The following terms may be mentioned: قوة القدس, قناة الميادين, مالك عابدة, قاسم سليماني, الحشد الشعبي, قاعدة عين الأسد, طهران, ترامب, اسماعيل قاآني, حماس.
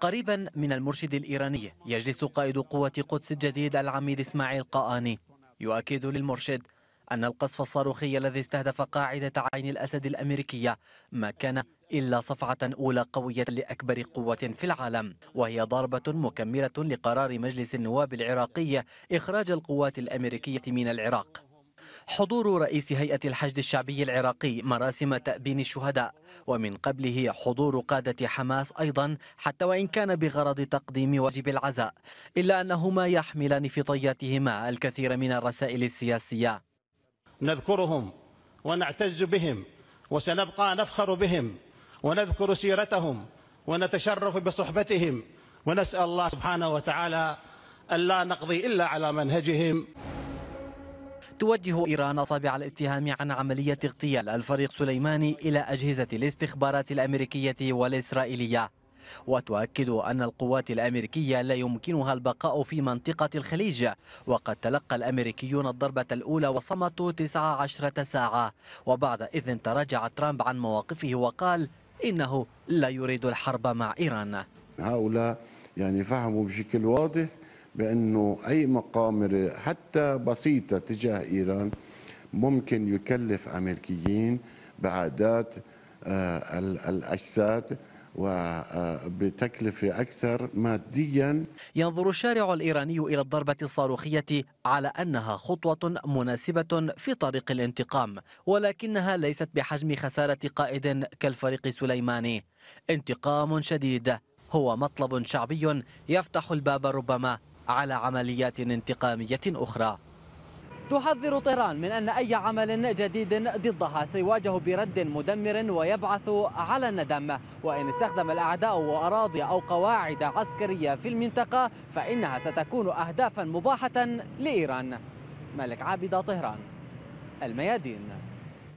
قريبا من المرشد الإيراني يجلس قائد قوة قدس الجديد العميد اسماعيل قاآني، يؤكد للمرشد أن القصف الصاروخي الذي استهدف قاعدة عين الأسد الأمريكية ما كان إلا صفعة أولى قوية لأكبر قوة في العالم، وهي ضربة مكملة لقرار مجلس النواب العراقي إخراج القوات الأمريكية من العراق. حضور رئيس هيئة الحشد الشعبي العراقي مراسم تأبين الشهداء، ومن قبله حضور قادة حماس أيضا، حتى وإن كان بغرض تقديم واجب العزاء، إلا أنهما يحملان في طياتهما الكثير من الرسائل السياسية. نذكرهم ونعتز بهم وسنبقى نفخر بهم ونذكر سيرتهم ونتشرف بصحبتهم، ونسأل الله سبحانه وتعالى ألا نقضي إلا على منهجهم. توجه إيران أصابع الاتهام عن عملية اغتيال الفريق سليماني إلى أجهزة الاستخبارات الأمريكية والإسرائيلية، وتؤكد أن القوات الأمريكية لا يمكنها البقاء في منطقة الخليج، وقد تلقى الأمريكيون الضربة الأولى وصمتوا 19 ساعة، وبعد إذن تراجع ترامب عن مواقفه وقال إنه لا يريد الحرب مع إيران. هؤلاء يعني فهموا بشكل واضح بأنه أي مقامرة حتى بسيطة تجاه إيران ممكن يكلف أمريكيين بعدات الأجساد وبتكلفة أكثر ماديا. ينظر الشارع الإيراني إلى الضربة الصاروخية على أنها خطوة مناسبة في طريق الانتقام، ولكنها ليست بحجم خسارة قائد كالفريق سليماني. انتقام شديد هو مطلب شعبي يفتح الباب ربما على عمليات انتقامية أخرى. تحذر طهران من أن أي عمل جديد ضدها سيواجه برد مدمر ويبعث على الندم، وإن استخدم الأعداء أراضي أو قواعد عسكرية في المنطقة فإنها ستكون أهدافا مباحة لإيران. مالك عابدة، طهران، الميادين.